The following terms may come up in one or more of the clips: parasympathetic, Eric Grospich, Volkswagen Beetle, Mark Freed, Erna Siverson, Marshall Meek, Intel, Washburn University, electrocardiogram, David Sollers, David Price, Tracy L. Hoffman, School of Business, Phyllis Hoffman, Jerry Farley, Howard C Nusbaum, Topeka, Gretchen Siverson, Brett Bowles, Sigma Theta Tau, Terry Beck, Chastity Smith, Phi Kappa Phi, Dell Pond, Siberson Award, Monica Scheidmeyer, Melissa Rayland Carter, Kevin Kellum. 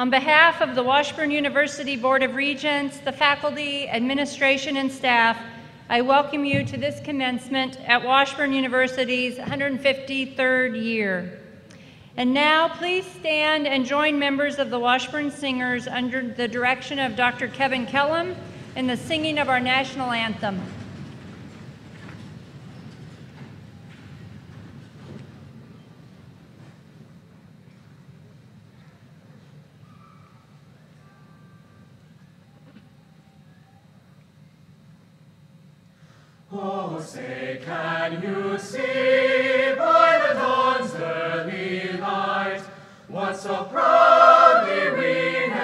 On behalf of the Washburn University Board of Regents, the faculty, administration, and staff, I welcome you to this commencement at Washburn University's 153rd year. And now, please stand and join members of the Washburn Singers under the direction of Dr. Kevin Kellum in the singing of our national anthem. Oh, say, can you see by the dawn's early light what so proudly we hailed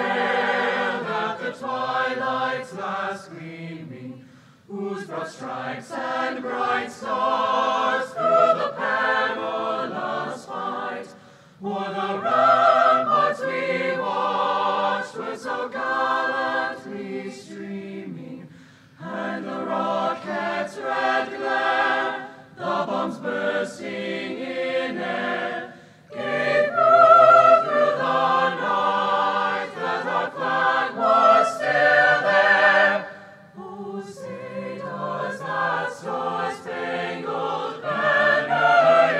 at the twilight's last gleaming, whose broad stripes and bright stars through the perilous fight o'er the ramparts we watched were so gallantly streaming, and the rocket's red glare, the bombs bursting in air, gave proof through the night that our flag was still there. Oh, say, does that star-spangled banner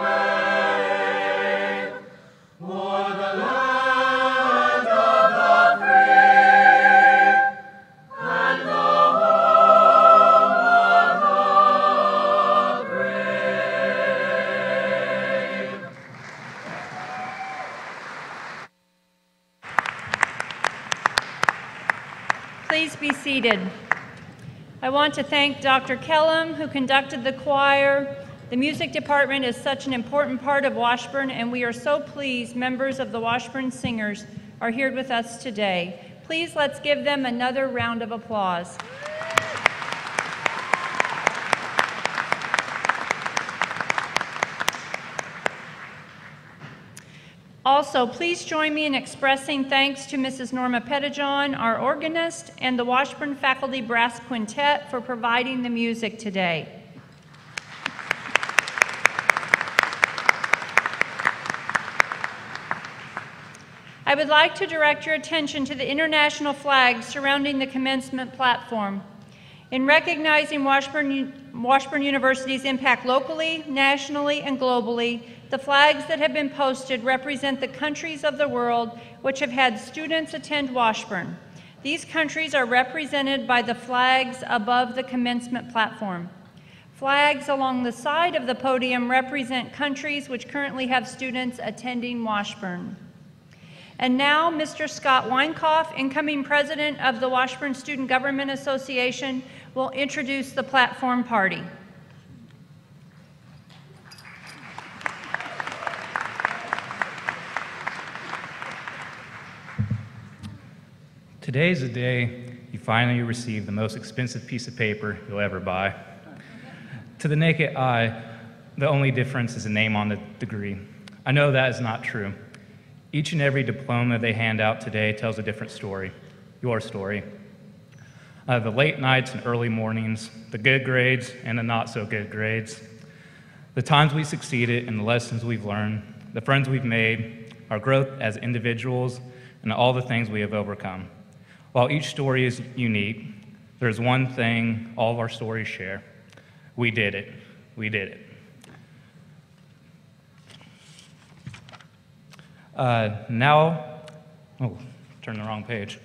yet wave o'er the land of the free? I want to thank Dr. Kellum, who conducted the choir. The music department is such an important part of Washburn, and we are so pleased members of the Washburn Singers are here with us today. Please let's give them another round of applause. Also, please join me in expressing thanks to Mrs. Norma Pettijohn, our organist, and the Washburn Faculty Brass Quintet for providing the music today. I would like to direct your attention to the international flag surrounding the commencement platform. In recognizing Washburn University's impact locally, nationally, and globally, the flags that have been posted represent the countries of the world which have had students attend Washburn. These countries are represented by the flags above the commencement platform. Flags along the side of the podium represent countries which currently have students attending Washburn. And now, Mr. Scott Weinkoff, incoming president of the Washburn Student Government Association, will introduce the platform party. Today's the day you finally receive the most expensive piece of paper you'll ever buy. To the naked eye, the only difference is a name on the degree. I know that is not true. Each and every diploma they hand out today tells a different story, your story. The late nights and early mornings, the good grades and the not so good grades, the times we succeeded and the lessons we've learned, the friends we've made, our growth as individuals, and all the things we have overcome. While each story is unique, there's one thing all of our stories share. We did it. We did it. Now, oh, turned the wrong page.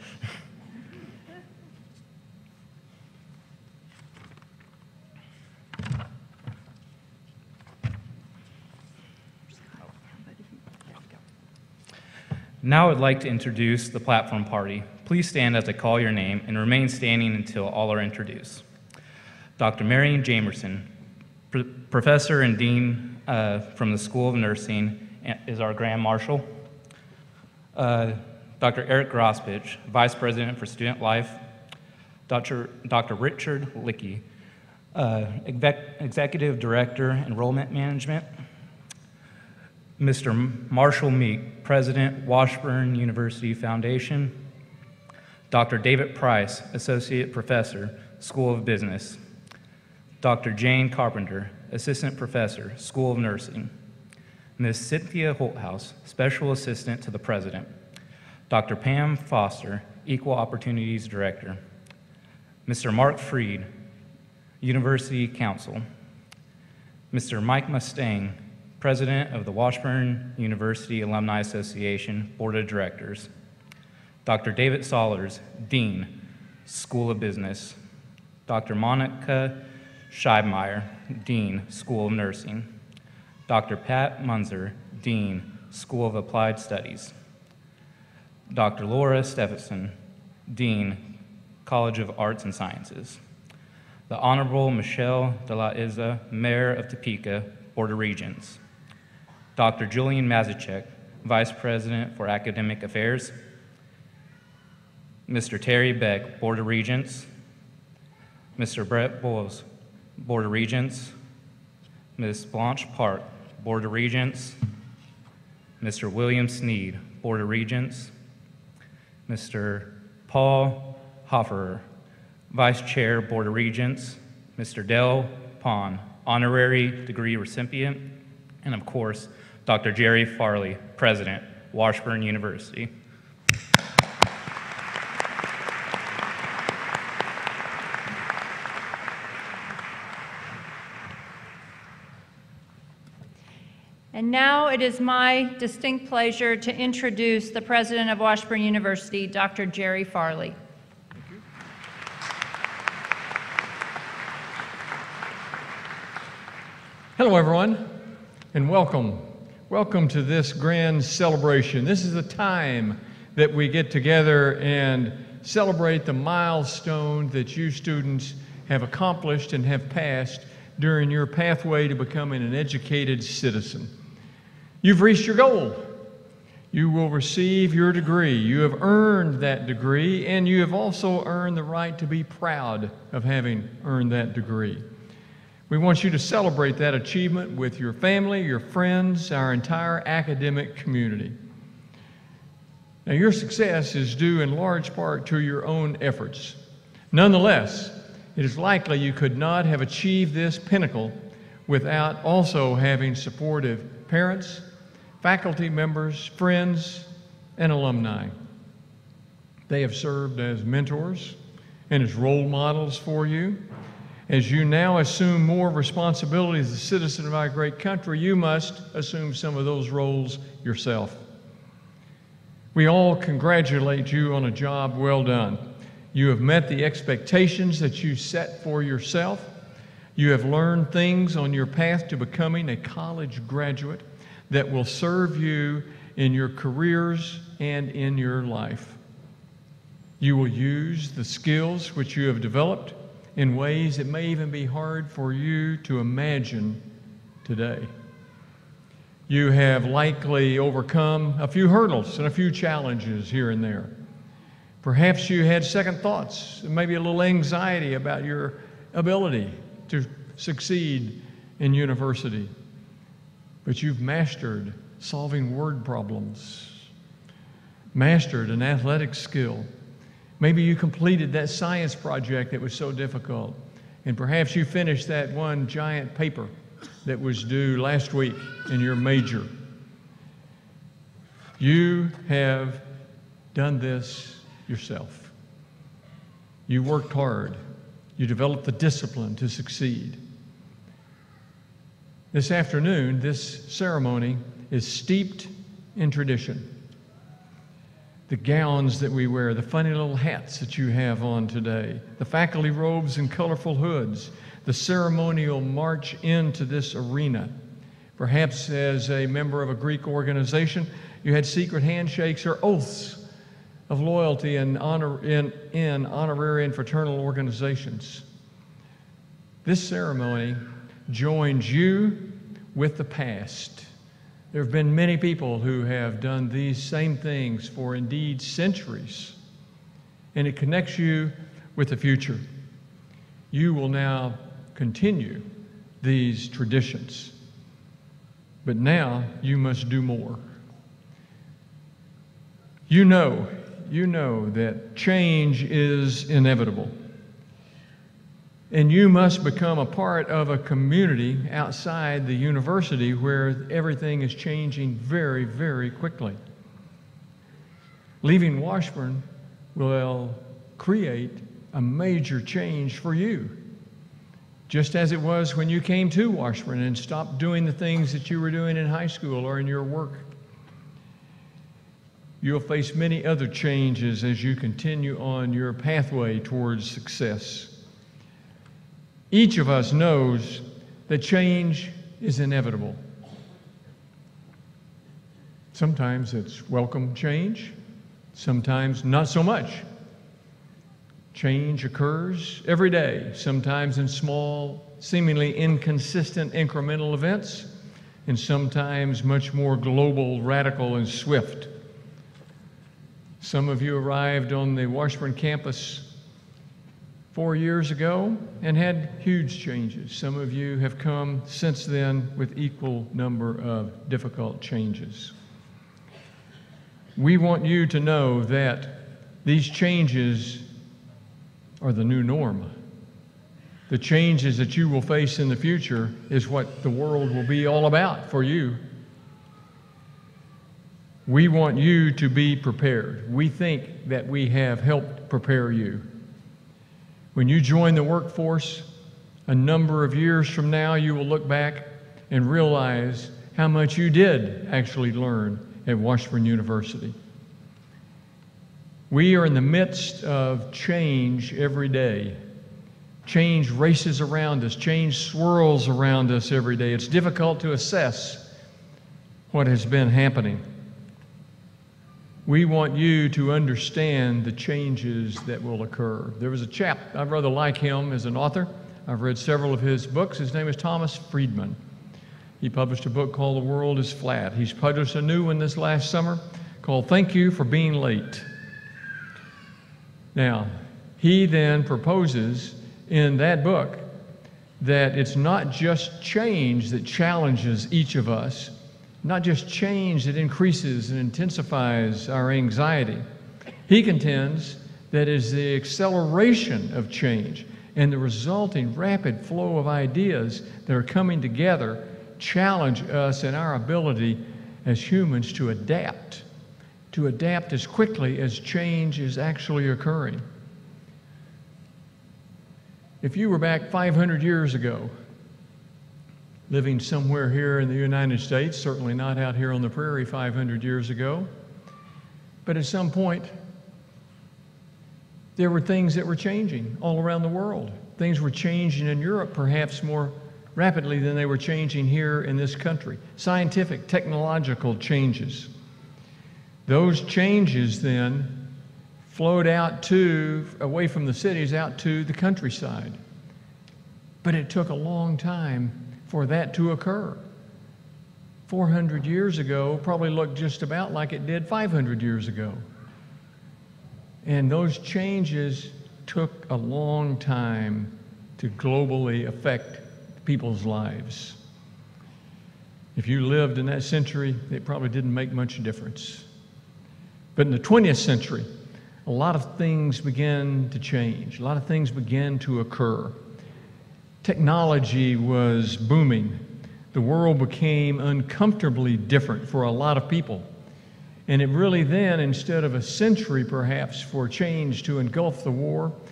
Now I'd like to introduce the platform party. Please stand as I call your name and remain standing until all are introduced. Dr. Marion Jamerson, professor and dean from the School of Nursing, is our grand marshal. Dr. Eric Grospich, vice president for student life. Dr. Richard Lickey, executive director, enrollment management. Mr. Marshall Meek, president, Washburn University Foundation. Dr. David Price, associate professor, School of Business. Dr. Jane Carpenter, assistant professor, School of Nursing. Ms. Cynthia Holthouse, special assistant to the president. Dr. Pam Foster, Equal Opportunities Director, Mr. Mark Freed, University Council, Mr. Mike Mustang, President of the Washburn University Alumni Association Board of Directors, Dr. David Sollers, Dean, School of Business, Dr. Monica Scheidmeyer, Dean, School of Nursing, Dr. Pat Munzer, Dean, School of Applied Studies, Dr. Laura Stevenson, Dean, College of Arts and Sciences, the Honorable Michelle De La Iza, Mayor of Topeka, Board of Regents, Dr. Julian Mazacek, Vice President for Academic Affairs, Mr. Terry Beck, Board of Regents, Mr. Brett Bowles, Board of Regents, Ms. Blanche Park, Board of Regents, Mr. William Sneed, Board of Regents, Mr. Paul Hofferer, Vice Chair, Board of Regents, Mr. Dell Pond, Honorary Degree Recipient, and of course, Dr. Jerry Farley, President, Washburn University. And now it is my distinct pleasure to introduce the President of Washburn University, Dr. Jerry Farley. Thank you. Hello, everyone, and welcome. Welcome to this grand celebration. This is the time that we get together and celebrate the milestone that you students have accomplished and have passed during your pathway to becoming an educated citizen. You've reached your goal. You will receive your degree. You have earned that degree, and you have also earned the right to be proud of having earned that degree. We want you to celebrate that achievement with your family, your friends, our entire academic community. Now, your success is due in large part to your own efforts. Nonetheless, it is likely you could not have achieved this pinnacle without also having supportive parents, faculty members, friends, and alumni. They have served as mentors and as role models for you. As you now assume more responsibility as a citizen of our great country, you must assume some of those roles yourself. We all congratulate you on a job well done. You have met the expectations that you set for yourself. You have learned things on your path to becoming a college graduate that will serve you in your careers and in your life. You will use the skills which you have developed in ways that may even be hard for you to imagine today. You have likely overcome a few hurdles and a few challenges here and there. Perhaps you had second thoughts, maybe a little anxiety about your ability to succeed in university. But you've mastered solving word problems, mastered an athletic skill. Maybe you completed that science project that was so difficult, and perhaps you finished that one giant paper that was due last week in your major. You have done this yourself. You worked hard. You developed the discipline to succeed. This afternoon, this ceremony is steeped in tradition. The gowns that we wear, the funny little hats that you have on today, the faculty robes and colorful hoods, the ceremonial march into this arena. Perhaps as a member of a Greek organization, you had secret handshakes or oaths of loyalty and honor in honorary and fraternal organizations. This ceremony joins you with the past. There have been many people who have done these same things for indeed centuries, and it connects you with the future. You will now continue these traditions, but now you must do more. You know that change is inevitable, and you must become a part of a community outside the university where everything is changing very, very quickly. Leaving Washburn will create a major change for you, just as it was when you came to Washburn and stopped doing the things that you were doing in high school or in your work. You'll face many other changes as you continue on your pathway towards success. Each of us knows that change is inevitable. Sometimes it's welcome change, sometimes not so much. Change occurs every day, sometimes in small, seemingly inconsistent incremental events, and sometimes much more global, radical, and swift. Some of you arrived on the Washburn campus 4 years ago and had huge changes. Some of you have come since then with equal number of difficult changes. We want you to know that these changes are the new norm. The changes that you will face in the future is what the world will be all about for you. We want you to be prepared. We think that we have helped prepare you. When you join the workforce, a number of years from now, you will look back and realize how much you did actually learn at Washburn University. We are in the midst of change every day. Change races around us, change swirls around us every day. It's difficult to assess what has been happening. We want you to understand the changes that will occur. There was a chap, I rather like him as an author. I've read several of his books. His name is Thomas Friedman. He published a book called The World is Flat. He's published a new one this last summer called Thank You for Being Late. Now, he then proposes in that book that it's not just change that challenges each of us, not just change that increases and intensifies our anxiety. He contends that is the acceleration of change and the resulting rapid flow of ideas that are coming together challenge us in our ability as humans to adapt as quickly as change is actually occurring. If you were back 500 years ago, living somewhere here in the United States, certainly not out here on the prairie 500 years ago, but at some point, there were things that were changing all around the world. Things were changing in Europe, perhaps more rapidly than they were changing here in this country. Scientific, technological changes. Those changes then flowed out to, away from the cities, out to the countryside. But it took a long time for that to occur. 400 years ago probably looked just about like it did 500 years ago. And those changes took a long time to globally affect people's lives. If you lived in that century, it probably didn't make much difference. But in the 20th century, a lot of things began to change. A lot of things began to occur. Technology was booming. The world became uncomfortably different for a lot of people. And it really then, instead of a century perhaps for change to engulf the world,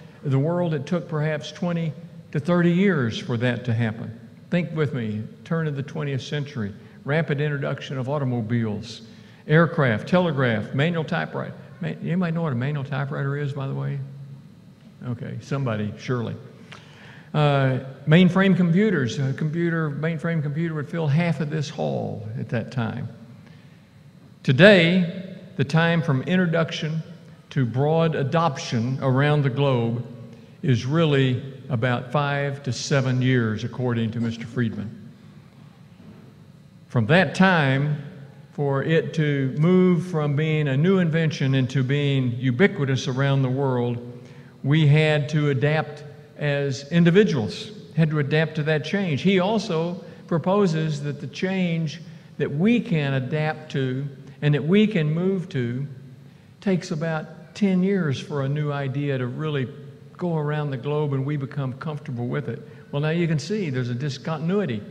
it took perhaps 20 to 30 years for that to happen. Think with me, turn of the 20th century, rapid introduction of automobiles, aircraft, telegraph, manual typewriter. Anybody know what a manual typewriter is, by the way? Okay, somebody, surely. Mainframe computers, mainframe computer would fill half of this hall at that time. Today, the time from introduction to broad adoption around the globe is really about 5 to 7 years, according to Mr. Friedman. From that time, for it to move from being a new invention into being ubiquitous around the world, we had to adapt as individuals, had to adapt to that change. He also proposes that the change that we can adapt to and that we can move to takes about 10 years for a new idea to really go around the globe and we become comfortable with it. Well, now you can see there's a discontinuity.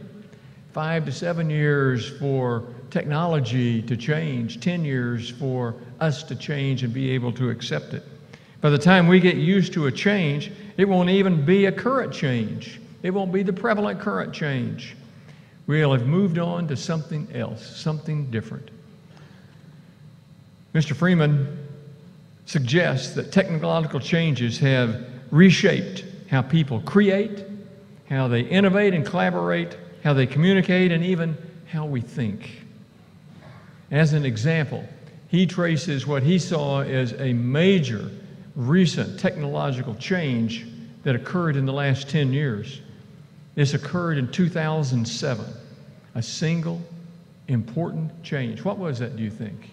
5 to 7 years for technology to change, 10 years for us to change and be able to accept it. By the time we get used to a change, it won't even be a current change. It won't be the prevalent current change. We'll have moved on to something else, something different. Mr. Freeman suggests that technological changes have reshaped how people create, how they innovate and collaborate, how they communicate, and even how we think. As an example, he traces what he saw as a major recent technological change that occurred in the last 10 years. This occurred in 2007, a single important change. What was that, do you think?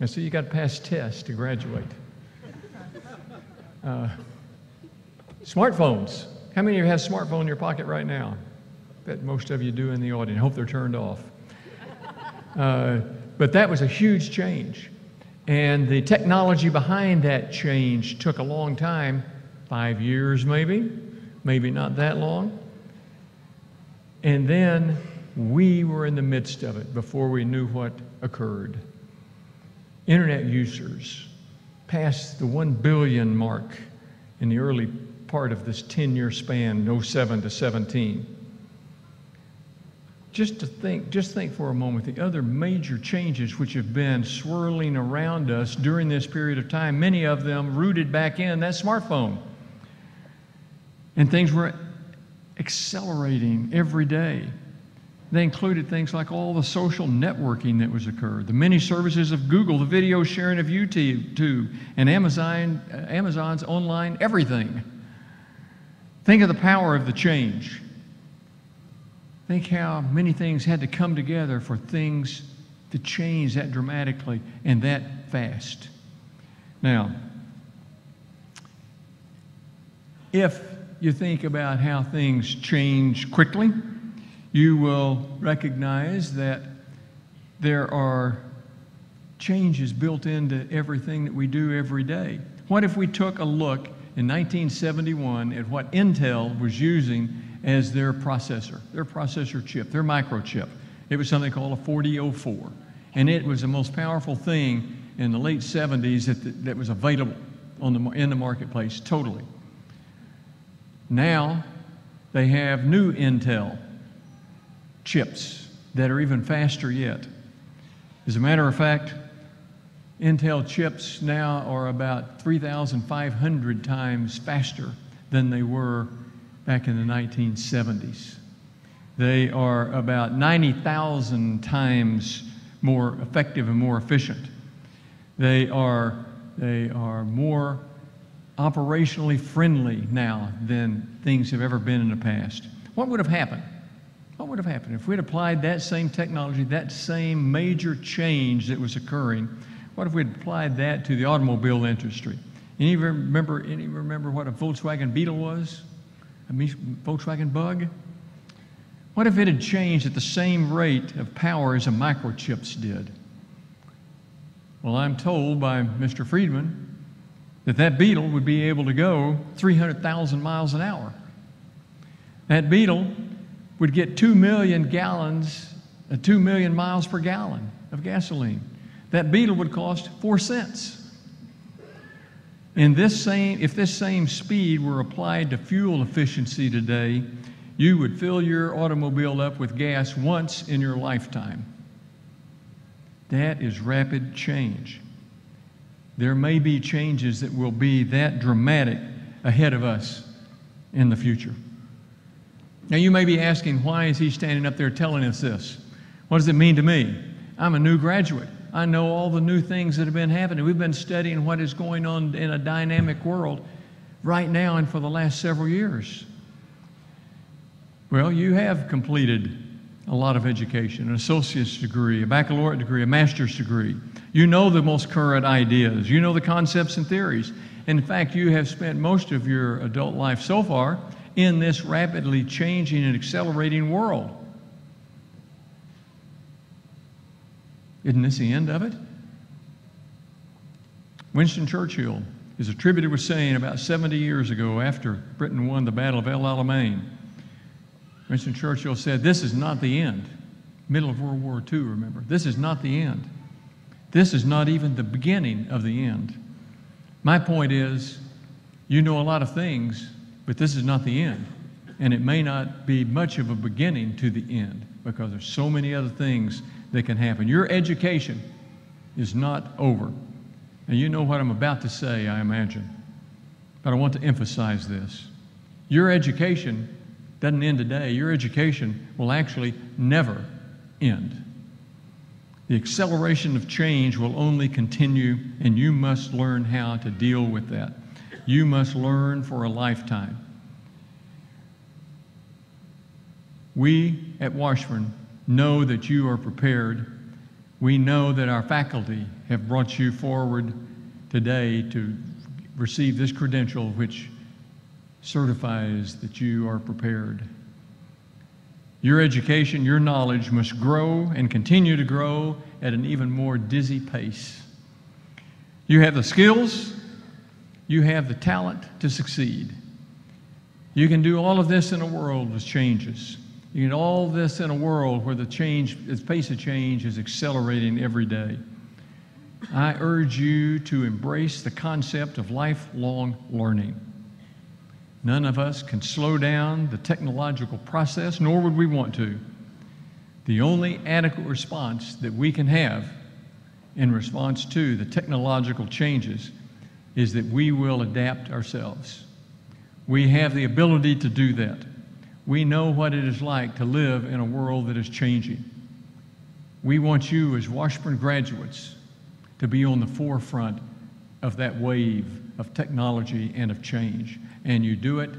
And so you got to pass tests to graduate. Smartphones. How many of you have a smartphone in your pocket right now? I bet most of you do in the audience. I hope they're turned off. But that was a huge change. And the technology behind that change took a long time, 5 years maybe not that long. And then we were in the midst of it before we knew what occurred. Internet users passed the 1 billion mark in the early part of this 10-year span, 07 to 17. Just think for a moment, the other major changes which have been swirling around us during this period of time, many of them rooted back in that smartphone. And things were accelerating every day. They included things like all the social networking that was occurred, the many services of Google, the video sharing of YouTube, and Amazon's online everything. Think of the power of the change. Think how many things had to come together for things to change that dramatically and that fast. Now, if you think about how things change quickly, you will recognize that there are changes built into everything that we do every day. What if we took a look in 1971 at what Intel was using as their processor chip, their microchip? It was something called a 4004. And it was the most powerful thing in the late 70s that was available in the marketplace, totally. Now, they have new Intel chips that are even faster yet. As a matter of fact, Intel chips now are about 3,500 times faster than they were back in the 1970s. They are about 90,000 times more effective and more efficient. They are more operationally friendly now than things have ever been in the past. What would have happened? What would have happened if we'd applied that same technology, that same major change that was occurring? What if we'd applied that to the automobile industry? Any remember what a Volkswagen Beetle was? A Volkswagen bug? What if it had changed at the same rate of power as the microchips did? Well, I'm told by Mr. Friedman that that Beetle would be able to go 300,000 miles an hour. That Beetle would get 2 million miles per gallon of gasoline. That Beetle would cost 4 cents. If this same speed were applied to fuel efficiency today, you would fill your automobile up with gas once in your lifetime. That is rapid change. There may be changes that will be that dramatic ahead of us in the future. Now you may be asking, why is he standing up there telling us this? What does it mean to me? I'm a new graduate. I know all the new things that have been happening. We've been studying what is going on in a dynamic world right now and for the last several years. Well, you have completed a lot of education, an associate's degree, a baccalaureate degree, a master's degree. You know the most current ideas. You know the concepts and theories. In fact, you have spent most of your adult life so far in this rapidly changing and accelerating world. Isn't this the end of it? Winston Churchill is attributed with saying about 70 years ago, after Britain won the Battle of El Alamein, Winston Churchill said, this is not the end. Middle of World War II, remember. This is not the end. This is not even the beginning of the end. My point is, you know a lot of things, but this is not the end. And it may not be much of a beginning to the end because there's so many other things that can happen. Your education is not over. And you know what I'm about to say, I imagine. But I want to emphasize this. Your education doesn't end today. Your education will actually never end. The acceleration of change will only continue, and you must learn how to deal with that. You must learn for a lifetime. We at Washburn know that you are prepared. We know that our faculty have brought you forward today to receive this credential, which certifies that you are prepared. Your education, your knowledge must grow and continue to grow at an even more dizzy pace. You have the skills, you have the talent to succeed. You can do all of this in a world with changes. You can do all this in a world where the pace of change is accelerating every day. I urge you to embrace the concept of lifelong learning. None of us can slow down the technological process, nor would we want to. The only adequate response that we can have in response to the technological changes is that we will adapt ourselves. We have the ability to do that. We know what it is like to live in a world that is changing. We want you as Washburn graduates to be on the forefront of that wave of technology and of change. And you do it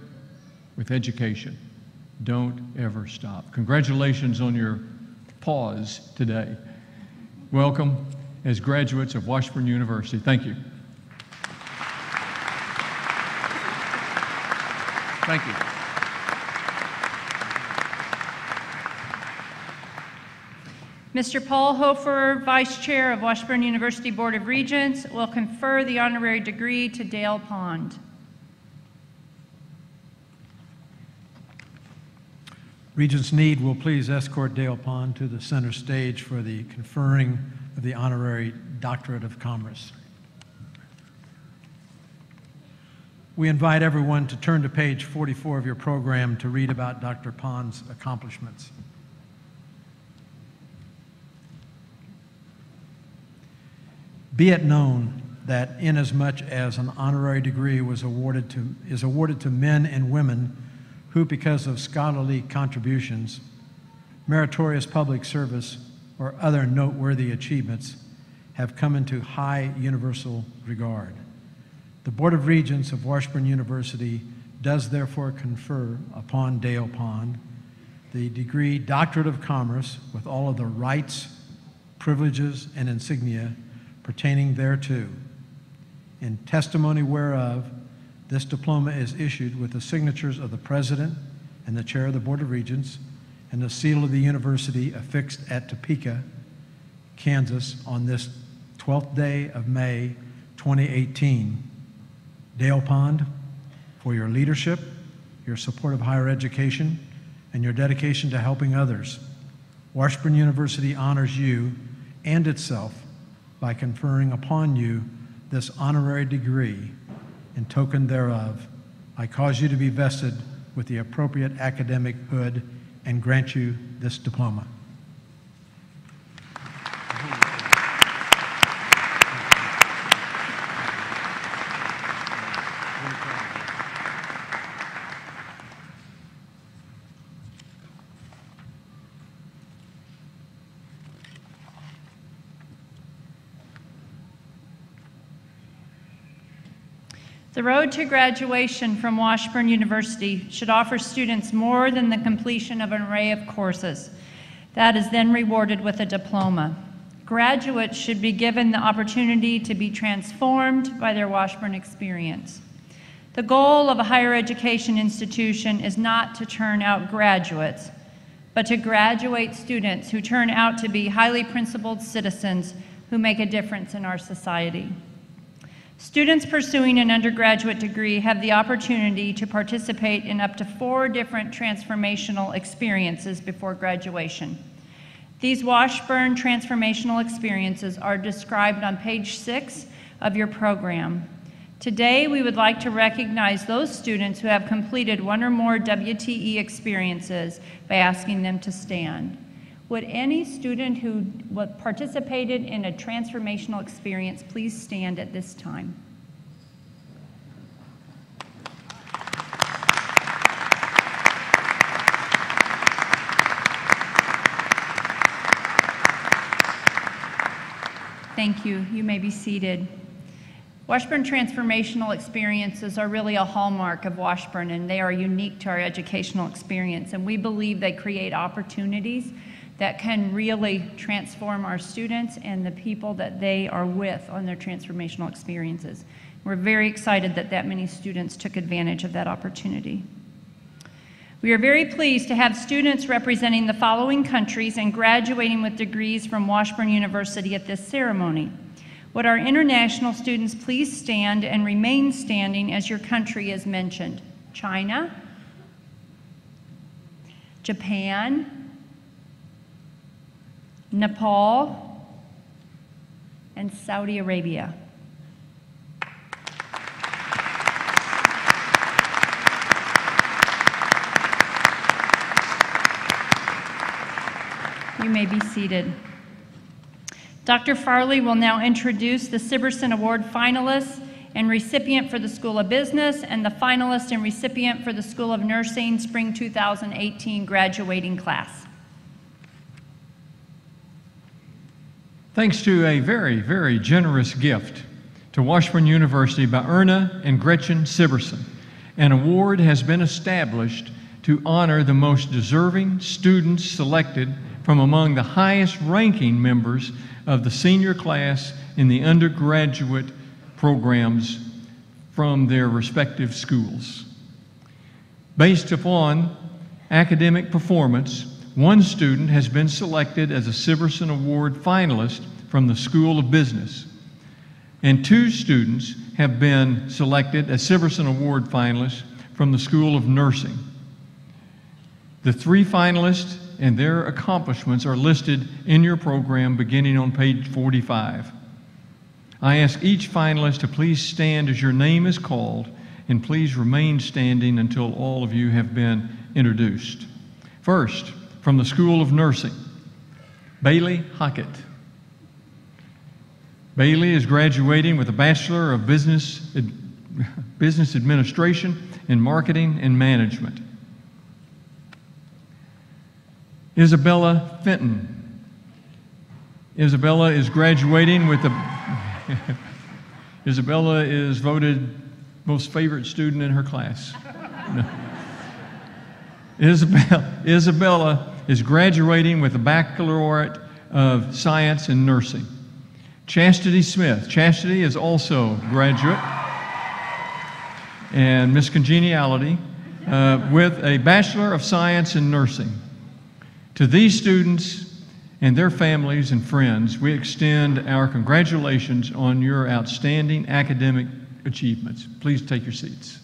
with education. Don't ever stop. Congratulations on your pause today. Welcome as graduates of Washburn University. Thank you. Thank you. Mr. Paul Hofferer, Vice Chair of Washburn University Board of Regents, will confer the honorary degree to Dell Pond. Regents Need will please escort Dell Pond to the center stage for the conferring of the honorary Doctorate of Commerce. We invite everyone to turn to page 44 of your program to read about Dr. Pond's accomplishments. Be it known that inasmuch as an honorary degree is awarded to men and women who, because of scholarly contributions, meritorious public service, or other noteworthy achievements, have come into high universal regard. The Board of Regents of Washburn University does therefore confer upon Dell Pond the degree Doctorate of Commerce with all of the rights, privileges, and insignia pertaining thereto. In testimony whereof, this diploma is issued with the signatures of the President and the Chair of the Board of Regents and the seal of the University affixed at Topeka, Kansas on this 12th day of May, 2018. Dell Pond, for your leadership, your support of higher education, and your dedication to helping others, Washburn University honors you and itself by conferring upon you this honorary degree. In token thereof, I cause you to be vested with the appropriate academic hood and grant you this diploma. The road to graduation from Washburn University should offer students more than the completion of an array of courses. That is then rewarded with a diploma. Graduates should be given the opportunity to be transformed by their Washburn experience. The goal of a higher education institution is not to turn out graduates, but to graduate students who turn out to be highly principled citizens who make a difference in our society. Students pursuing an undergraduate degree have the opportunity to participate in up to 4 different transformational experiences before graduation. These Washburn transformational experiences are described on page 6 of your program. Today, we would like to recognize those students who have completed one or more WTE experiences by asking them to stand. Would any student who participated in a transformational experience please stand at this time? Thank you. You may be seated. Washburn transformational experiences are really a hallmark of Washburn, and they are unique to our educational experience, and we believe they create opportunities that can really transform our students and the people that they are with on their transformational experiences. We're very excited that that many students took advantage of that opportunity. We are very pleased to have students representing the following countries and graduating with degrees from Washburn University at this ceremony. Would our international students please stand and remain standing as your country is mentioned? China, Japan, Nepal, and Saudi Arabia. You may be seated. Dr. Farley will now introduce the Siberson Award finalists and recipient for the School of Business and the finalist and recipient for the School of Nursing Spring 2018 graduating class. Thanks to a very, very generous gift to Washburn University by Erna and Gretchen Siberson, an award has been established to honor the most deserving students selected from among the highest ranking members of the senior class in the undergraduate programs from their respective schools. Based upon academic performance, one student has been selected as a Siberson Award finalist from the School of Business, and 2 students have been selected as Siberson Award finalists from the School of Nursing. The 3 finalists and their accomplishments are listed in your program beginning on page 45. I ask each finalist to please stand as your name is called, and please remain standing until all of you have been introduced. First, from the School of Nursing, Bailey Hockett. Bailey is graduating with a Bachelor of Business Administration in Marketing and Management. Isabella Fenton. Isabella is graduating with a Isabella is voted most favorite student in her class. No. Isabella is graduating with a Baccalaureate of Science in Nursing. Chastity Smith. Chastity is also a graduate and Miss Congeniality with a Bachelor of Science in Nursing. To these students and their families and friends, we extend our congratulations on your outstanding academic achievements. Please take your seats.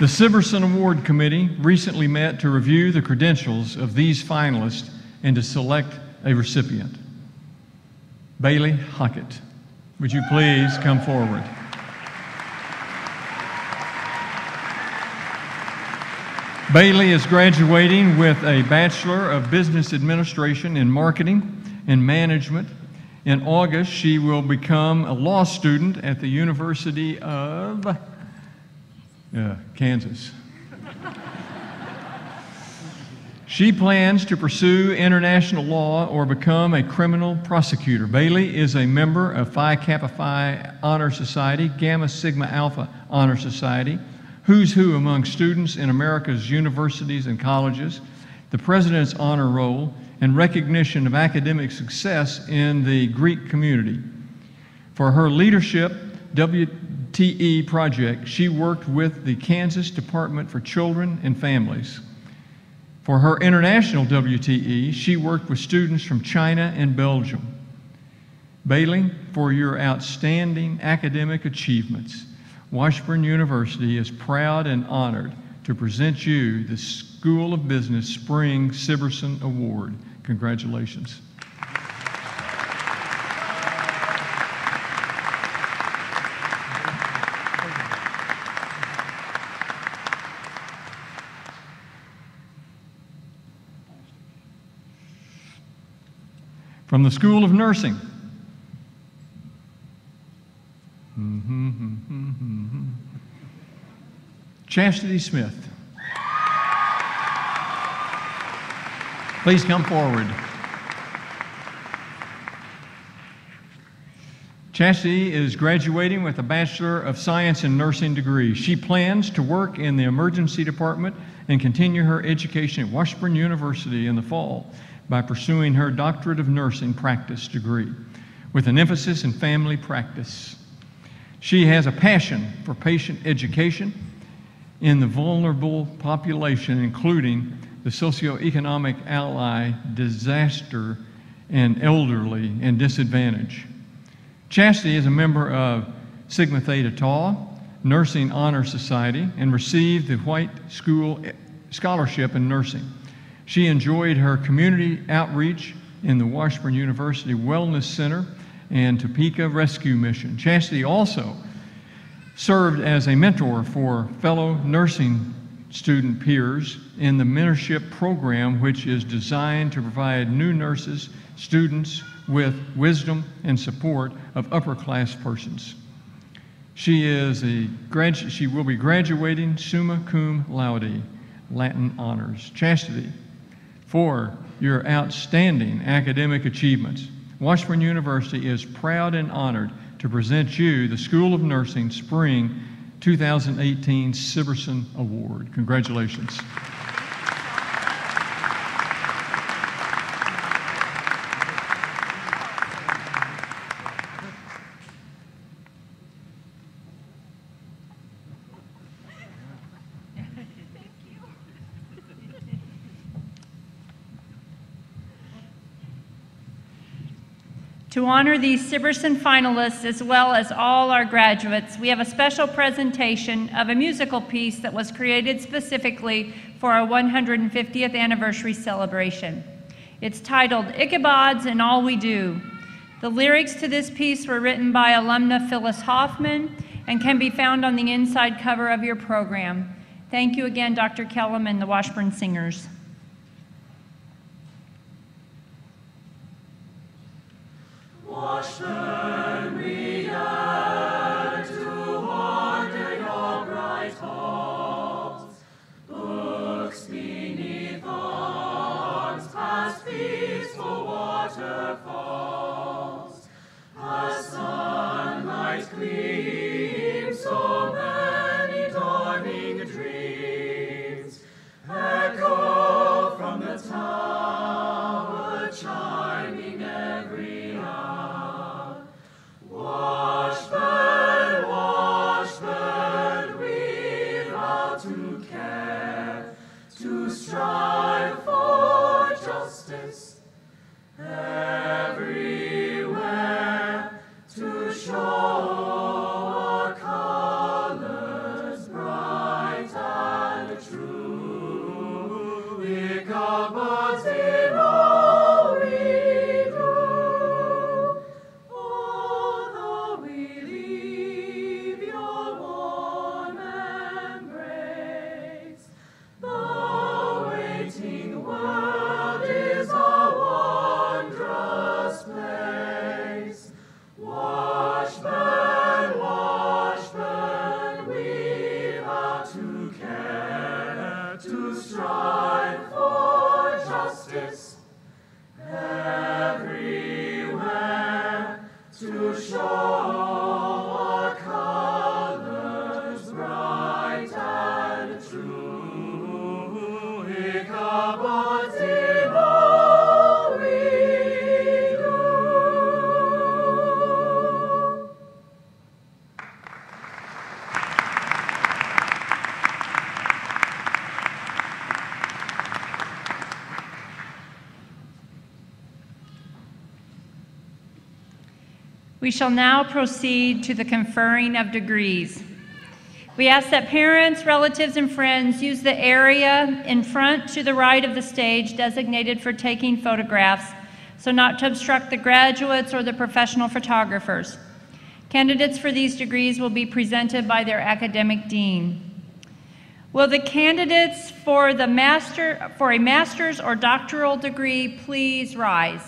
The Siberson Award Committee recently met to review the credentials of these finalists and to select a recipient. Bailey Hockett, would you please come forward? Bailey is graduating with a Bachelor of Business Administration in Marketing and Management. In August, she will become a law student at the University of Kansas. She plans to pursue international law or become a criminal prosecutor. Bailey is a member of Phi Kappa Phi Honor Society, Gamma Sigma Alpha Honor Society, Who's Who among students in America's universities and colleges, the President's Honor Roll, and recognition of academic success in the Greek community. For her leadership, WTE project, she worked with the Kansas Department for Children and Families. For her international WTE, she worked with students from China and Belgium. Bailey, for your outstanding academic achievements, Washburn University is proud and honored to present you the School of Business Spring Siberson Award. Congratulations. From the School of Nursing, Chastity Smith. Please come forward. Chastity is graduating with a Bachelor of Science in Nursing degree. She plans to work in the emergency department and continue her education at Washburn University in the fall by pursuing her Doctorate of Nursing Practice degree with an emphasis in family practice. She has a passion for patient education in the vulnerable population, including the socioeconomic ally, disaster, and elderly and disadvantaged. Chastity is a member of Sigma Theta Tau Nursing Honor Society and received the White School Scholarship in Nursing. She enjoyed her community outreach in the Washburn University Wellness Center and Topeka Rescue Mission. Chastity also served as a mentor for fellow nursing student peers in the mentorship program, which is designed to provide new nurses, students with wisdom and support of upper-class persons. She will be graduating summa cum laude, Latin honors. Chastity, for your outstanding academic achievements, Washburn University is proud and honored to present you the School of Nursing Spring 2018 Siberson Award. Congratulations. To honor these Siberson finalists, as well as all our graduates, we have a special presentation of a musical piece that was created specifically for our 150th anniversary celebration. It's titled "Ichabods and All We Do." The lyrics to this piece were written by alumna Phyllis Hoffman and can be found on the inside cover of your program. Thank you again, Dr. Kellum and the Washburn Singers. Washburn, we yearn to wander your bright halls. Brooks beneath arms, past peaceful waterfalls. A sunlight gleams, so many dawning dreams echo from the tower, chiming every. Washburn, Washburn, we vow to care, to strive for justice everywhere, to show our colors bright and true. Ichabods in all we do. Washburn, Washburn, we vow to care, to strive for justice everywhere, to show our colors bright and true. Ichabods in all we do. We shall now proceed to the conferring of degrees. We ask that parents, relatives, and friends use the area in front to the right of the stage designated for taking photographs, so not to obstruct the graduates or the professional photographers. Candidates for these degrees will be presented by their academic dean. Will the candidates for a master's or doctoral degree please rise?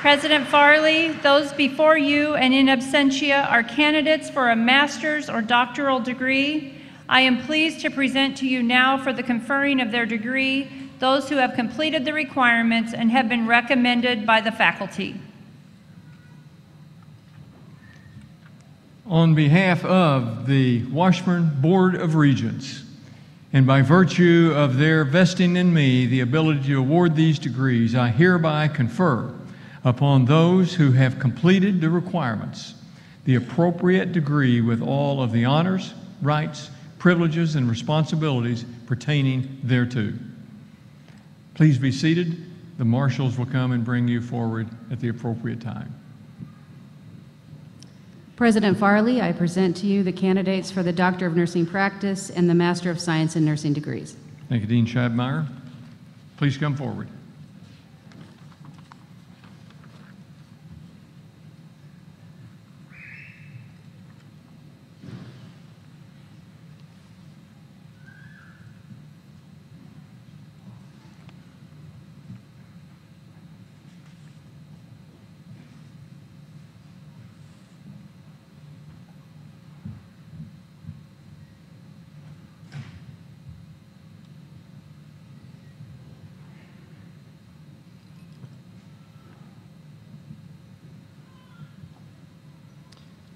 President Farley, those before you and in absentia are candidates for a master's or doctoral degree. I am pleased to present to you now for the conferring of their degree those who have completed the requirements and have been recommended by the faculty. On behalf of the Washburn Board of Regents, and by virtue of their vesting in me the ability to award these degrees, I hereby confer upon those who have completed the requirements the appropriate degree with all of the honors, rights, privileges, and responsibilities pertaining thereto. Please be seated. The marshals will come and bring you forward at the appropriate time. President Farley, I present to you the candidates for the Doctor of Nursing Practice and the Master of Science in Nursing degrees. Thank you, Dean Scheidmeyer. Please come forward.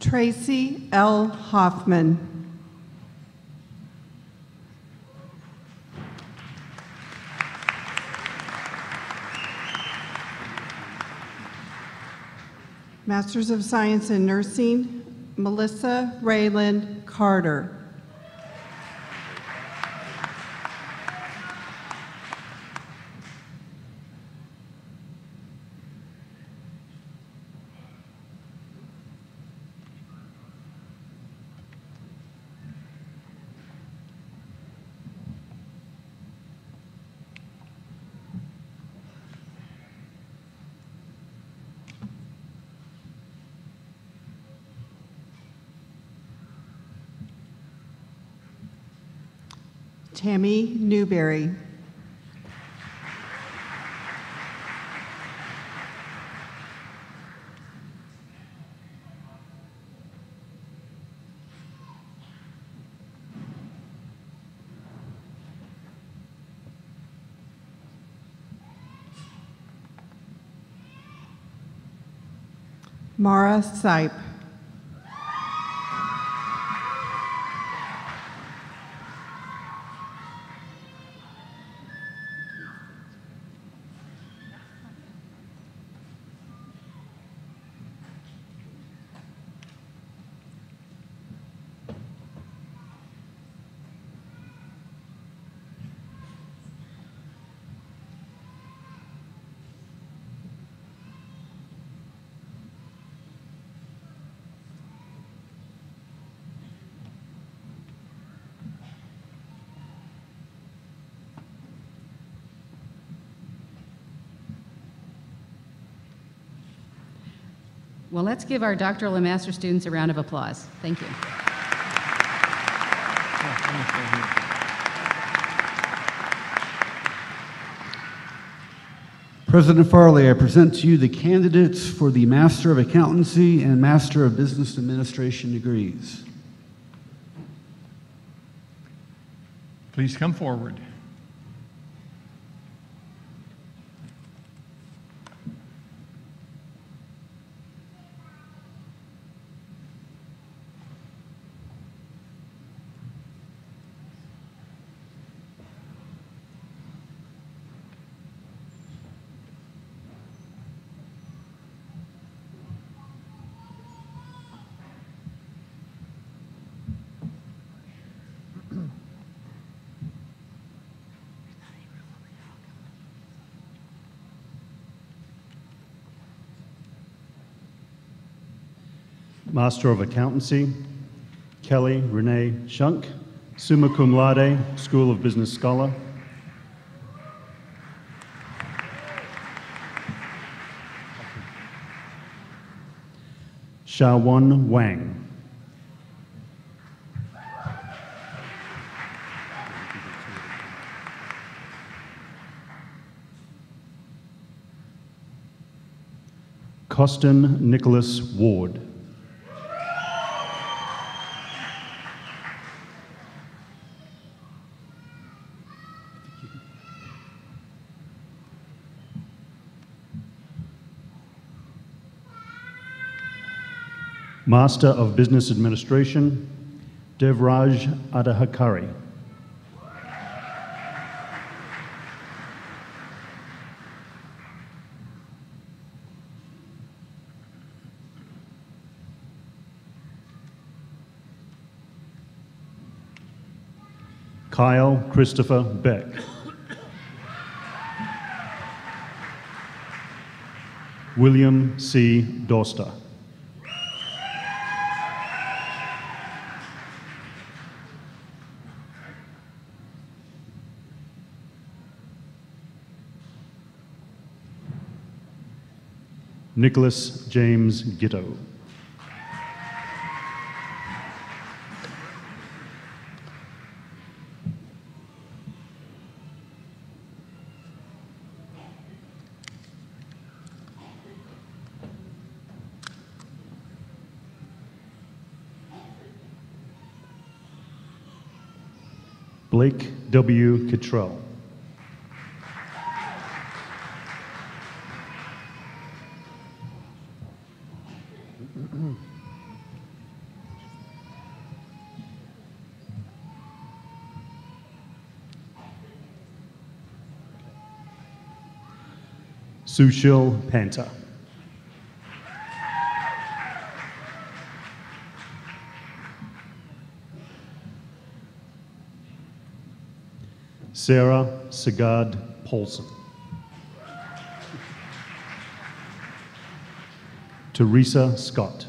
Tracy L. Hoffman. Masters of Science in Nursing, Melissa Rayland Carter. Tammy Newberry. Mara Sipe. Well, let's give our doctoral and master's students a round of applause. Thank you. President Farley, I present to you the candidates for the Master of Accountancy and Master of Business Administration degrees. Please come forward. Master of Accountancy, Kelly Renee Schunk, summa cum laude, School of Business Scholar. Xiaowen Wang. Costin Nicholas Ward. Master of Business Administration, Devraj Adhikari. Kyle Christopher Beck. William C. Doster. Nicholas James Gitto. Blake W. Cottrell. Sushil Panta. Sarah Sigard Paulson. Teresa Scott.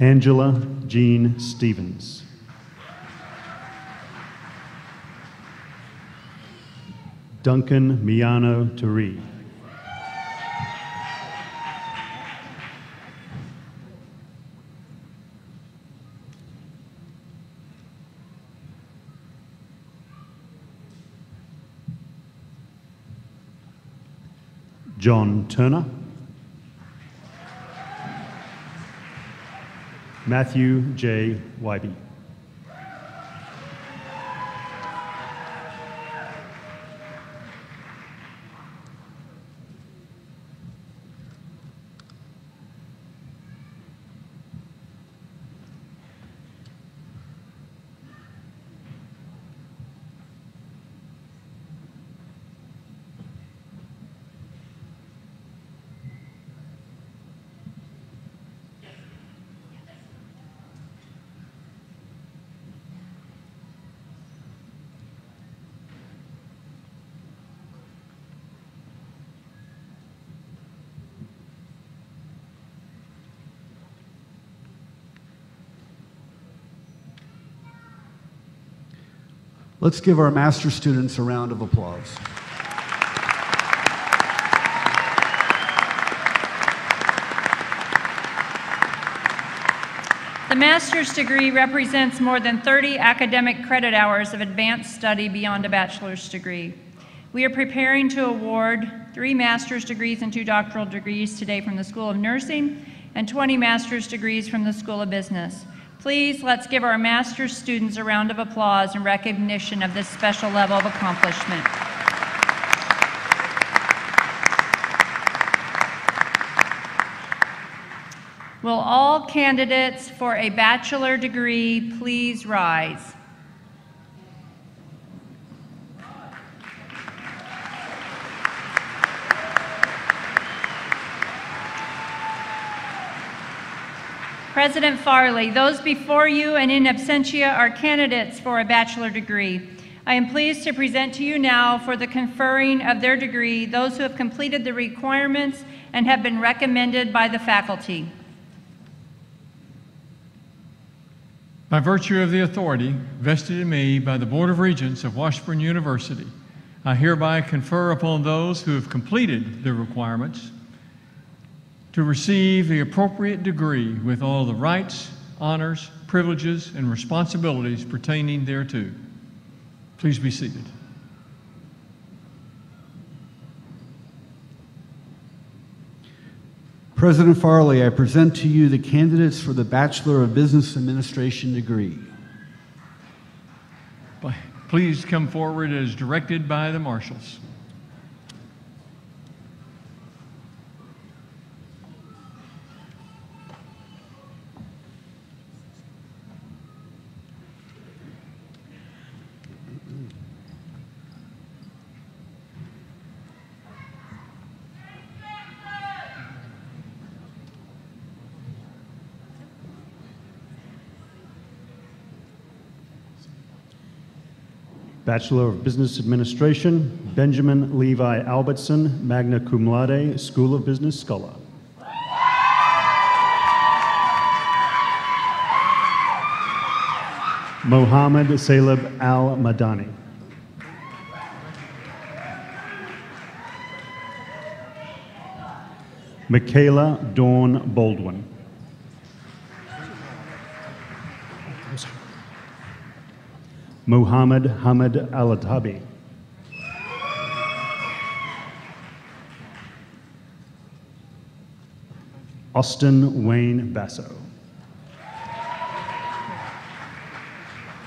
Angela Jean Stevens. Duncan Miano Teree. John Turner. Matthew J. Wybe. Let's give our master students a round of applause. The master's degree represents more than 30 academic credit hours of advanced study beyond a bachelor's degree. We are preparing to award 3 master's degrees and 2 doctoral degrees today from the School of Nursing and 20 master's degrees from the School of Business. Please, let's give our master's students a round of applause in recognition of this special level of accomplishment. Will all candidates for a bachelor degree please rise? President Farley, those before you and in absentia are candidates for a bachelor degree. I am pleased to present to you now for the conferring of their degree those who have completed the requirements and have been recommended by the faculty. By virtue of the authority vested in me by the Board of Regents of Washburn University, I hereby confer upon those who have completed the requirements to receive the appropriate degree with all the rights, honors, privileges, and responsibilities pertaining thereto. Please be seated. President Farley, I present to you the candidates for the Bachelor of Business Administration degree. Please come forward as directed by the marshals. Bachelor of Business Administration, Benjamin Levi Albertson, magna cum laude, School of Business Scholar. Mohammed Salib Al-Madani. Michaela Dawn Baldwin. Muhammad Hamid Al-Adhabi. Austin Wayne Basso.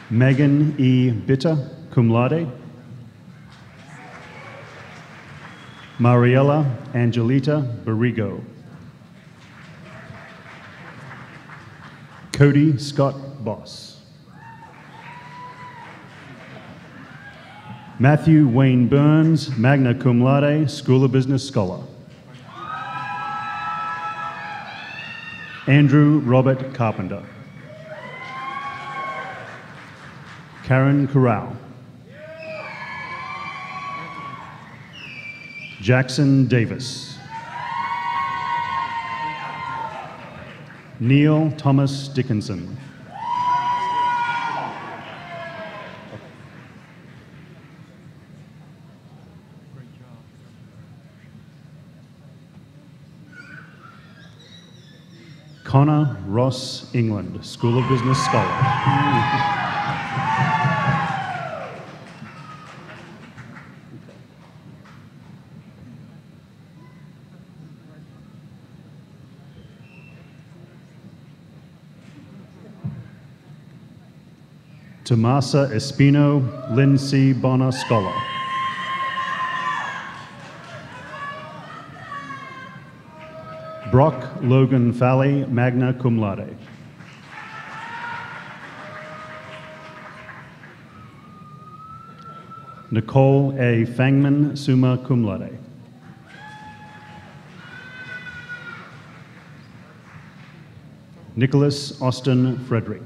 Megan E. Bitta, cum laude. Mariella Angelita Barrigo. Cody Scott Boss. Matthew Wayne Burns, magna cum laude, School of Business Scholar. Andrew Robert Carpenter. Karen Corral. Jackson Davis. Neil Thomas Dickinson. Connor Ross England, School of Business Scholar. Tomasa Espino, Lindsay Bonner Scholar. Brock Logan Falley, magna cum laude. Nicole A. Fangman, summa cum laude. Nicholas Austin Frederick.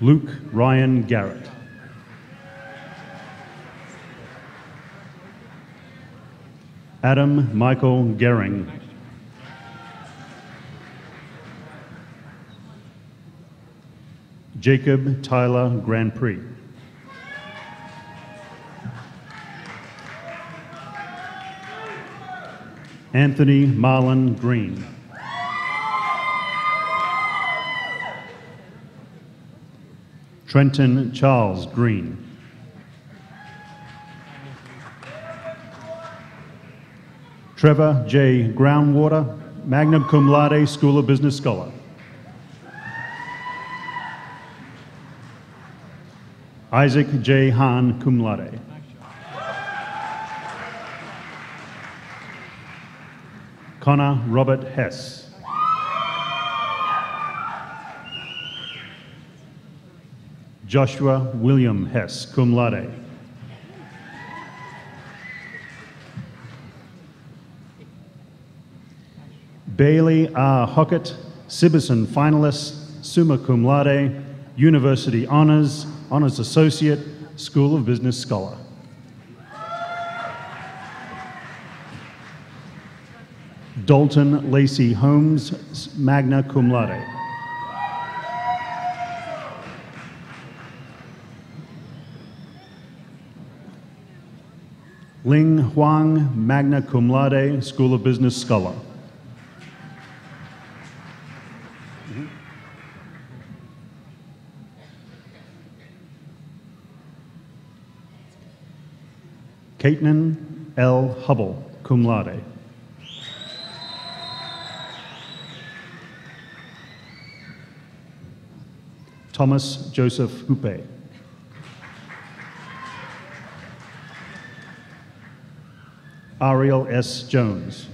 Luke Ryan Garrett. Adam Michael Gehring. Jacob Tyler Grand Prix. Anthony Marlon Green. Trenton Charles Green. Trevor J. Groundwater, magna cum laude, School of Business Scholar. Isaac J. Hahn, cum laude. Connor Robert Hess. Joshua William Hess, cum laude. Bailey Hockett, Sibison finalist, summa cum laude, University Honors, Honors Associate, School of Business Scholar. Dalton Lacey Holmes, magna cum laude. Ling Huang, magna cum laude, School of Business Scholar. Caitnan L. Hubble, cum laude. Thomas Joseph Huppe. Ariel S. Jones.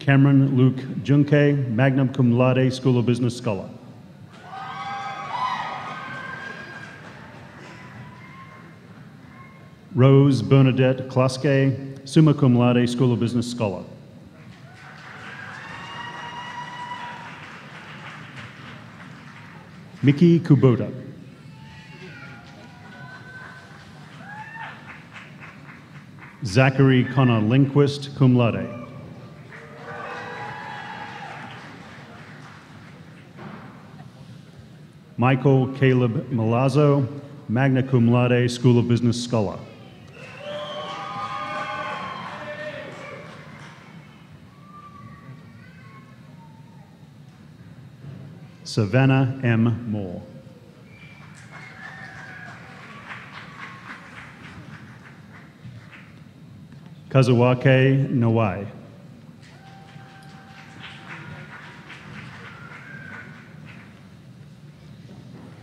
Cameron Luke Junke, magna cum laude, School of Business Scholar. Rose Bernadette Klaske, summa cum laude, School of Business Scholar. Miki Kubota. Zachary Connor Lindquist, cum laude. Michael Caleb Malazzo, magna cum laude, School of Business Scholar. Savannah M. Moore. Kazuwake Nawai.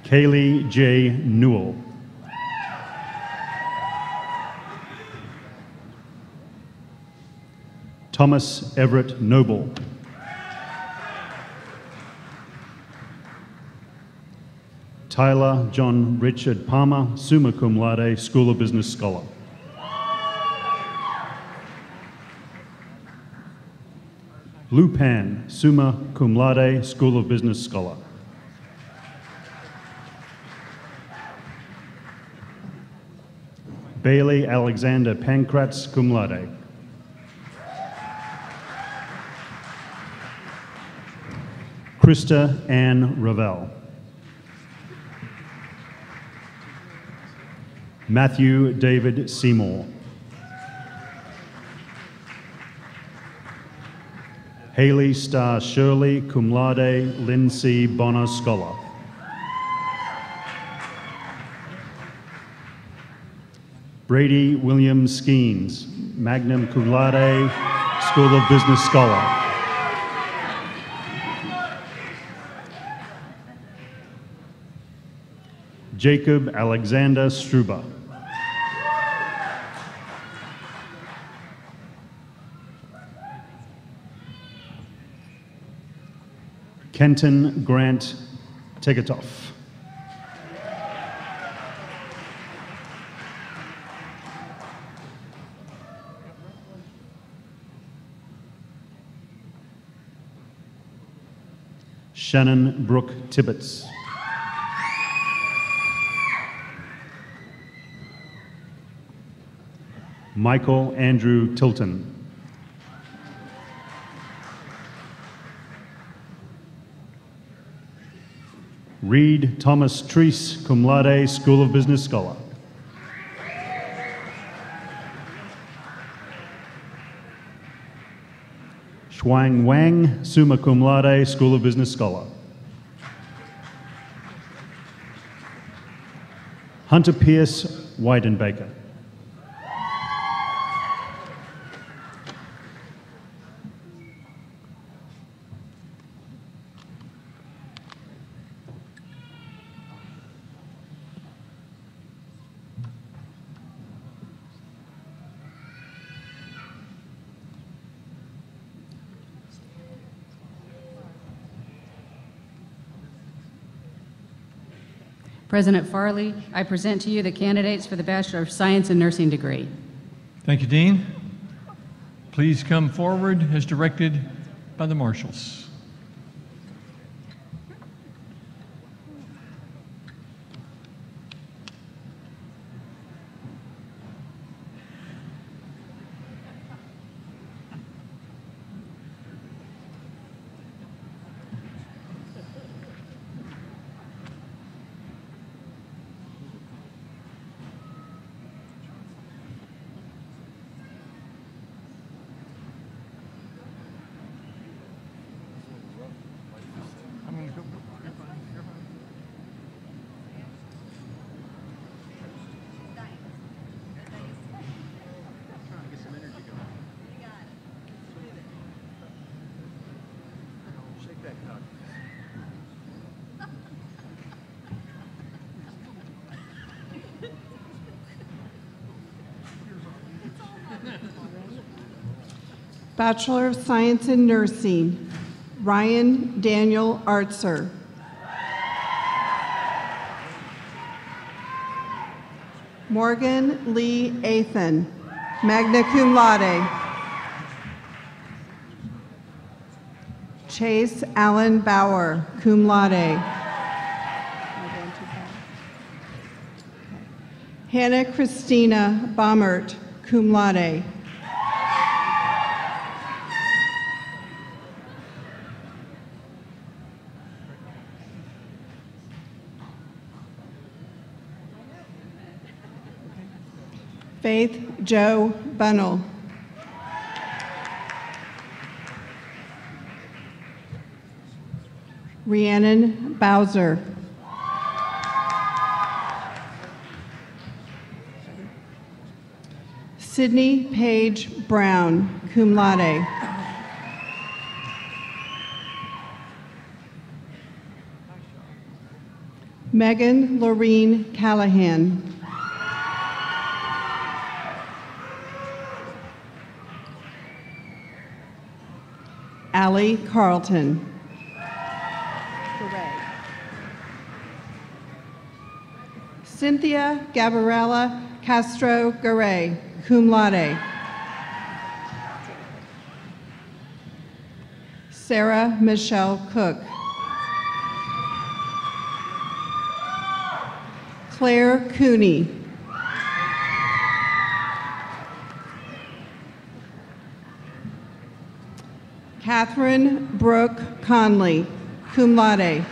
Kaylee J. Newell. Thomas Everett Noble. Tyler John Richard Palmer, summa cum laude, School of Business Scholar. Lupan, summa cum laude, School of Business Scholar. Bailey Alexander Pankratz, cum laude. Krista Ann Ravel. Matthew David Seymour. Haley Starr Shirley, cum laude, Lindsay Bonner Scholar. Brady William Skeens, magna cum laude, School of Business Scholar. Jacob Alexander Struba. Kenton Grant Tegetoff. Shannon Brooke Tibbetts. Michael Andrew Tilton. Reed Thomas Treese, cum laude, School of Business Scholar. Shuang Wang, summa cum laude, School of Business Scholar. Hunter Pierce Weidenbaker. President Farley, I present to you the candidates for the Bachelor of Science in Nursing degree. Thank you, Dean. Please come forward as directed by the marshals. Bachelor of Science in Nursing, Ryan Daniel Artser. Morgan Lee Athan, magna cum laude. Chase Allen Bauer, cum laude. Hannah Christina Baumert, cum laude. Faith Jo Bunnell. Rhiannon Bowser. Sydney Paige Brown, cum laude. Megan Loreen Callahan. Allie Carlton. Hooray. Cynthia Gabriela Castro Garay, cum laude. Sarah Michelle Cook. Claire Cooney. Catherine Brooke Conley, cum laude.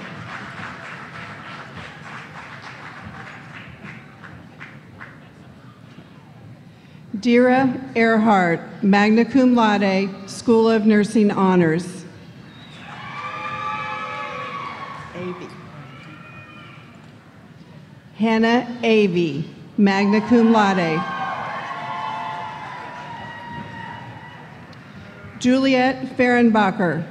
Dira Earhart, magna cum laude, School of Nursing Honors. Avey. Hannah Avey, magna cum laude. Juliet Fehrenbacher.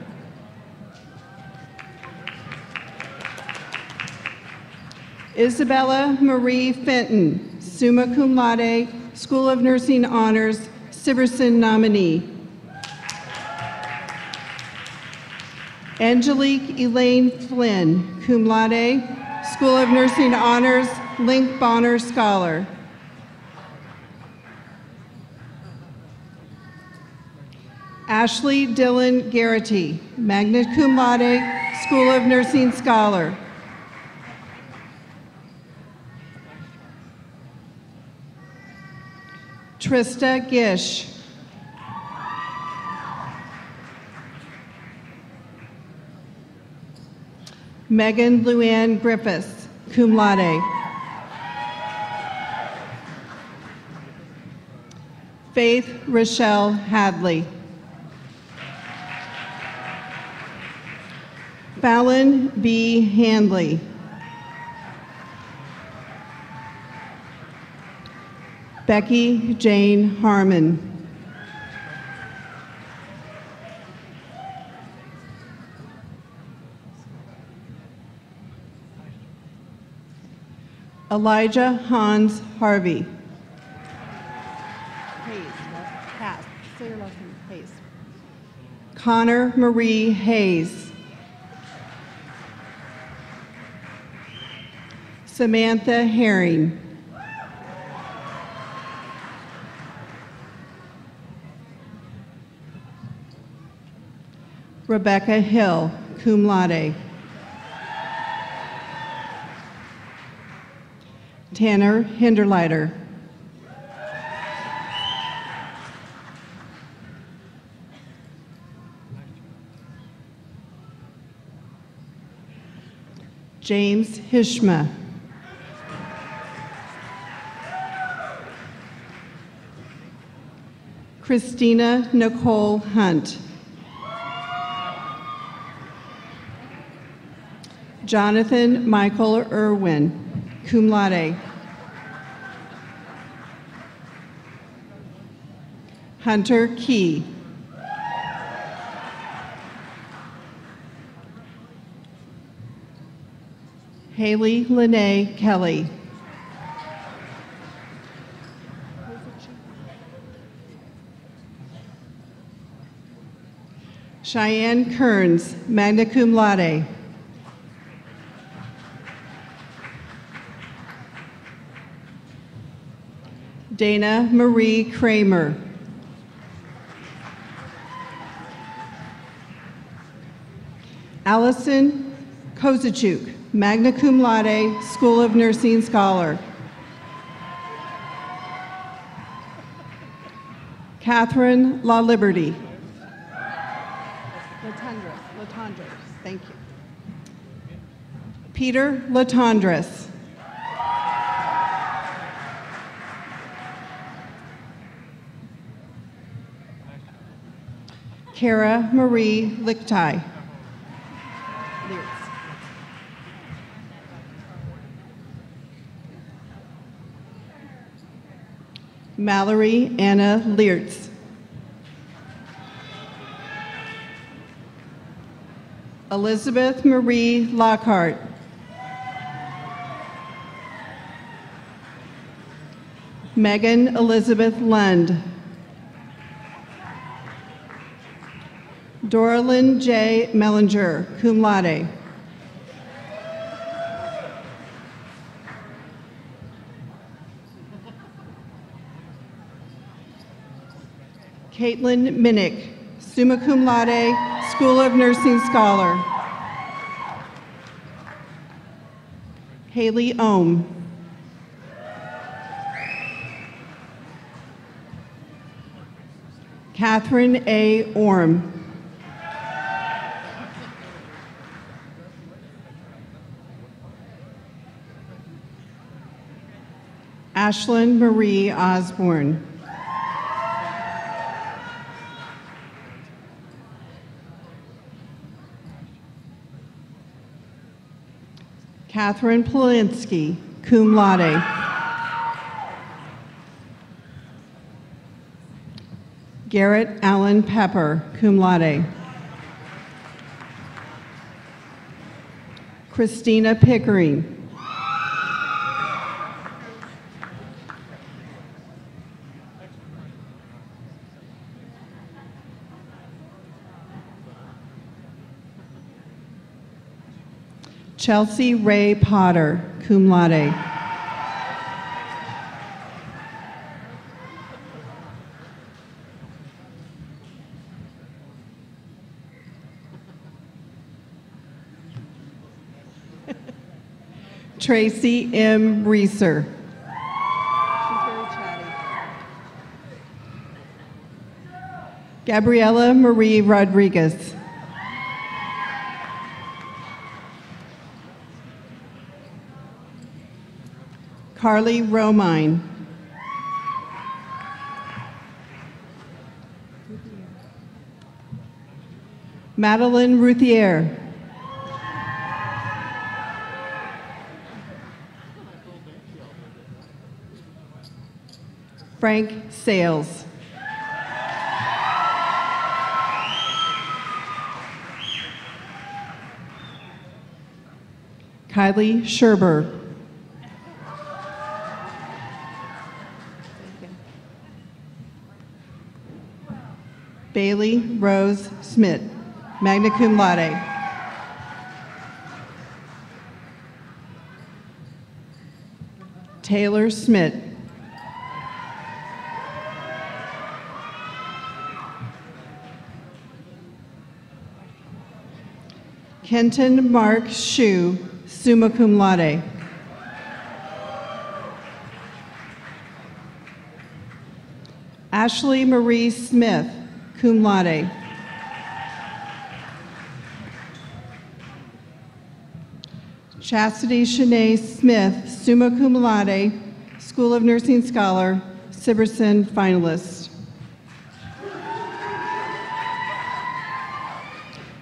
Isabella Marie Fenton, summa cum laude, School of Nursing Honors, Siverson nominee. Angelique Elaine Flynn, cum laude, School of Nursing Honors, Link Bonner Scholar. Ashley Dillon Garrity, magna cum laude, School of Nursing Scholar. Trista Gish. Megan Luann Griffiths, cum laude. Faith Rochelle Hadley. Fallon B. Handley. Becky Jane Harmon. Elijah Hans Harvey. Hayes. Connor Marie Hayes. Samantha Herring. Rebecca Hill, cum laude. Tanner Hinderleiter. James Hishma. Christina Nicole Hunt. Jonathan Michael Irwin, cum laude. Hunter Key. Haley Lene Kelly. Cheyenne Kearns, magna cum laude. Dana Marie Kramer. Allison Kozichuk, magna cum laude, School of Nursing Scholar. Catherine La Liberty. Latondres, thank you. Peter Latondres. Kara Marie Lichtai. Mallory Anna Leertz. Elizabeth Marie Lockhart. Megan Elizabeth Lund. Doralyn J. Mellinger, cum laude. Caitlin Minnick, summa cum laude, School of Nursing Scholar. Haley Ohm. Catherine A. Orm. Ashlyn Marie Osborne. Catherine Polinsky, cum laude. Garrett Allen Pepper, cum laude. Christina Pickering. Chelsea Ray Potter, cum laude. Tracy M. Reeser. Gabriela Marie Rodriguez. Carly Romine. Madeline Ruthier. Frank Sales. Kylie Sherber. Bailey Rose Smith, magna cum laude. Taylor Schmidt. Kenton Mark Hsu, summa cum laude. Ashley Marie Smith, cum laude. Chastity Shanae Smith, summa cum laude, School of Nursing Scholar, Siberson finalist.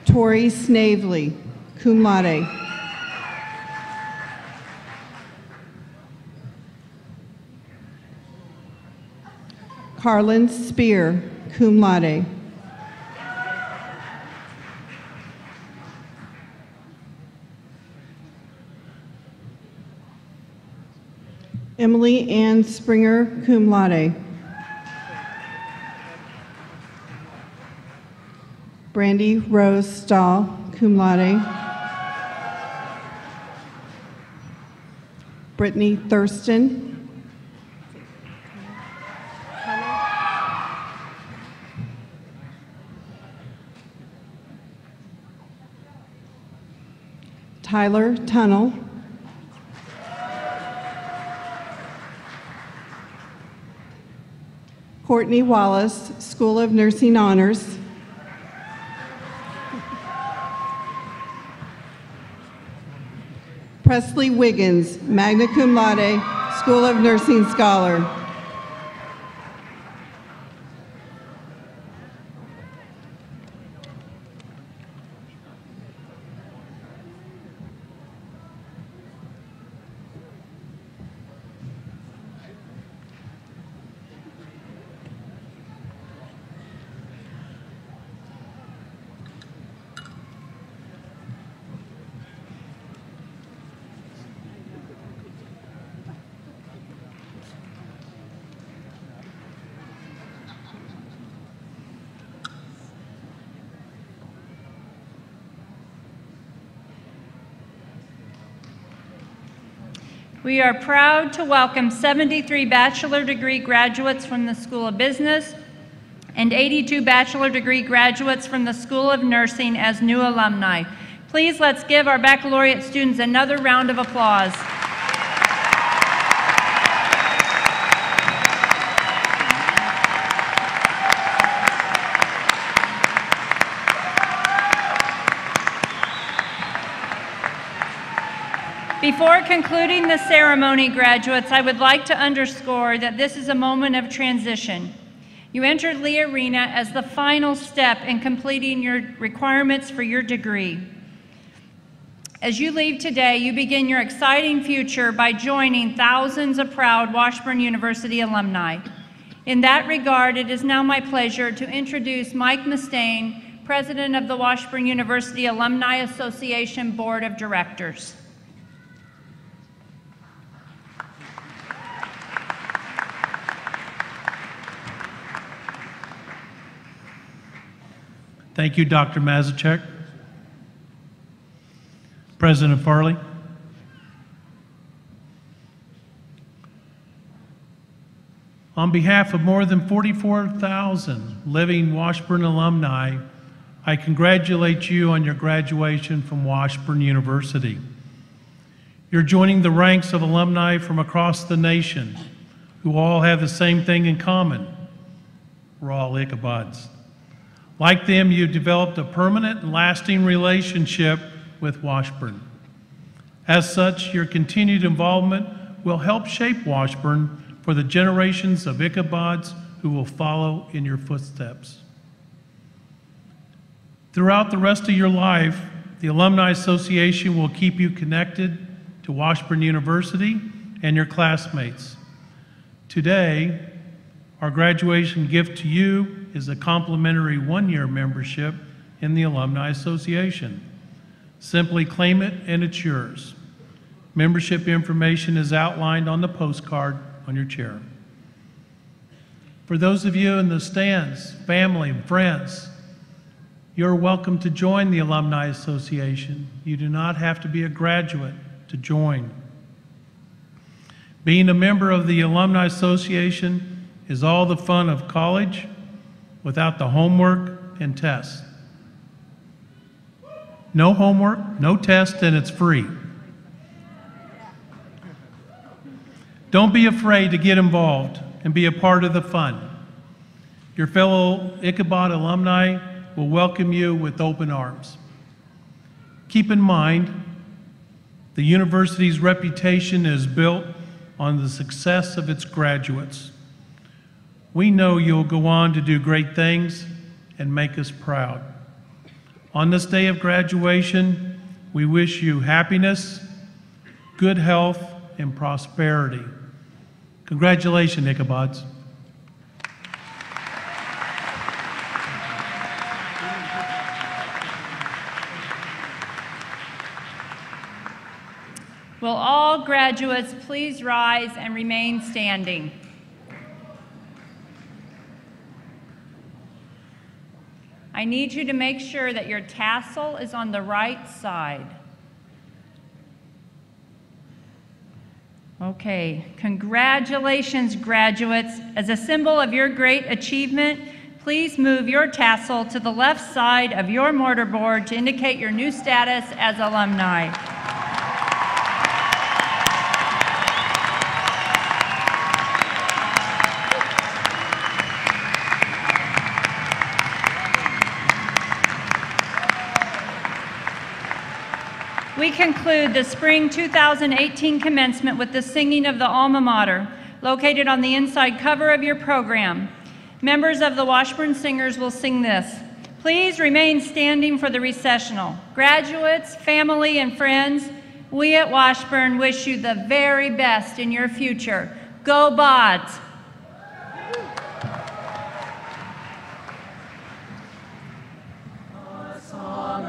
Tori Snavely, cum laude. Carlin Spear, cum laude. Emily Ann Springer, cum laude. Brandy Rose Stahl, cum laude. Brittany Thurston. Tyler Tunnel. Courtney Wallace, School of Nursing Honors. Presley Wiggins, magna cum laude, School of Nursing Scholar. We are proud to welcome 73 bachelor degree graduates from the School of Business and 82 bachelor degree graduates from the School of Nursing as new alumni. Please let's give our baccalaureate students another round of applause. Before concluding the ceremony, graduates, I would like to underscore that this is a moment of transition. You entered Lee Arena as the final step in completing your requirements for your degree. As you leave today, you begin your exciting future by joining thousands of proud Washburn University alumni. In that regard, it is now my pleasure to introduce Mike Mustang, President of the Washburn University Alumni Association Board of Directors. Thank you, Dr. Mazacek, President Farley, on behalf of more than 44,000 living Washburn alumni, I congratulate you on your graduation from Washburn University. You're joining the ranks of alumni from across the nation who all have the same thing in common. We're all Ichabods. Like them, you've developed a permanent and lasting relationship with Washburn. As such, your continued involvement will help shape Washburn for the generations of Ichabods who will follow in your footsteps. Throughout the rest of your life, the Alumni Association will keep you connected to Washburn University and your classmates. Today, our graduation gift to you is a complimentary one-year membership in the Alumni Association. Simply claim it and it's yours. Membership information is outlined on the postcard on your chair. For those of you in the stands, family and friends, you're welcome to join the Alumni Association. You do not have to be a graduate to join. Being a member of the Alumni Association is all the fun of college without the homework and tests. No homework, no test, and it's free. Don't be afraid to get involved and be a part of the fun. Your fellow Ichabod alumni will welcome you with open arms. Keep in mind, the university's reputation is built on the success of its graduates. We know you'll go on to do great things and make us proud. On this day of graduation, we wish you happiness, good health, and prosperity. Congratulations, Ichabods. Will all graduates please rise and remain standing? I need you to make sure that your tassel is on the right side. Okay, congratulations, graduates. As a symbol of your great achievement, please move your tassel to the left side of your mortarboard to indicate your new status as alumni. We conclude the spring 2018 commencement with the singing of the alma mater, located on the inside cover of your program. Members of the Washburn Singers will sing this. Please remain standing for the recessional. Graduates, family, and friends, we at Washburn wish you the very best in your future. Go Bods! A song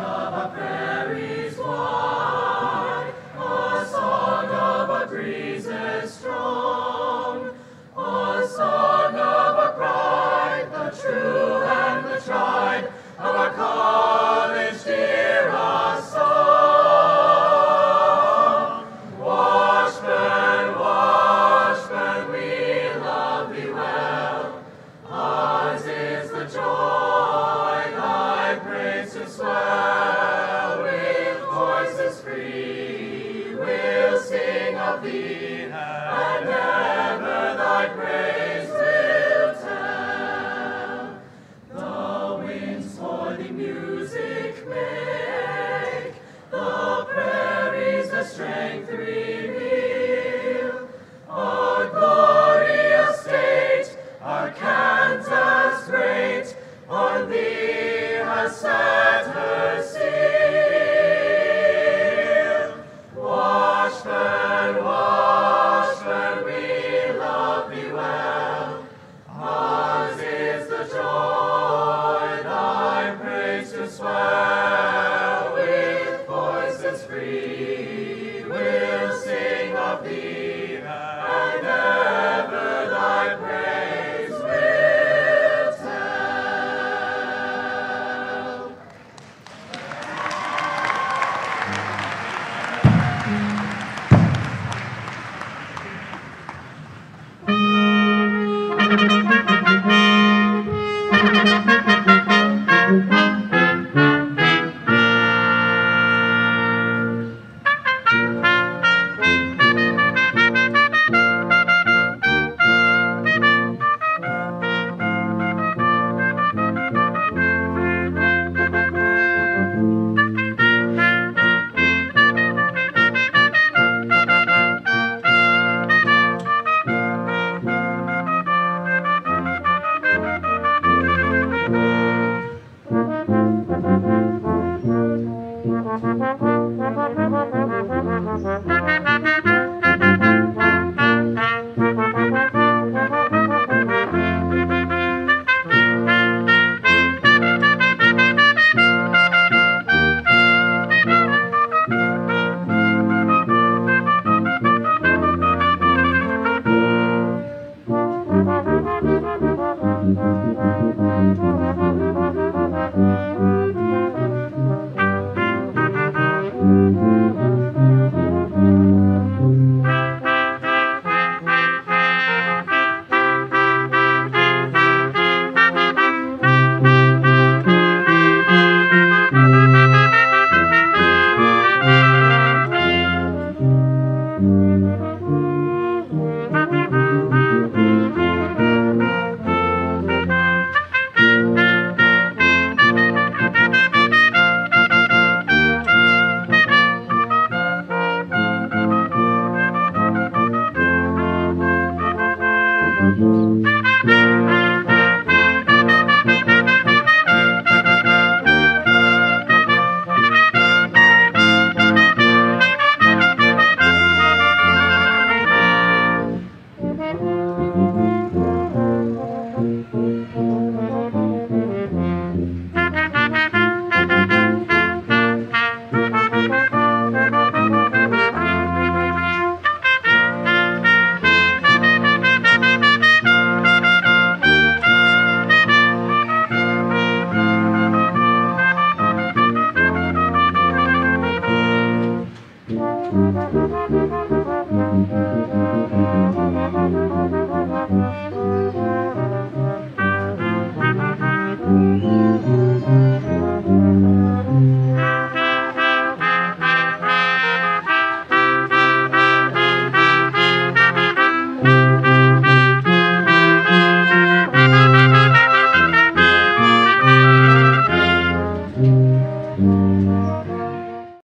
of a prairie's war.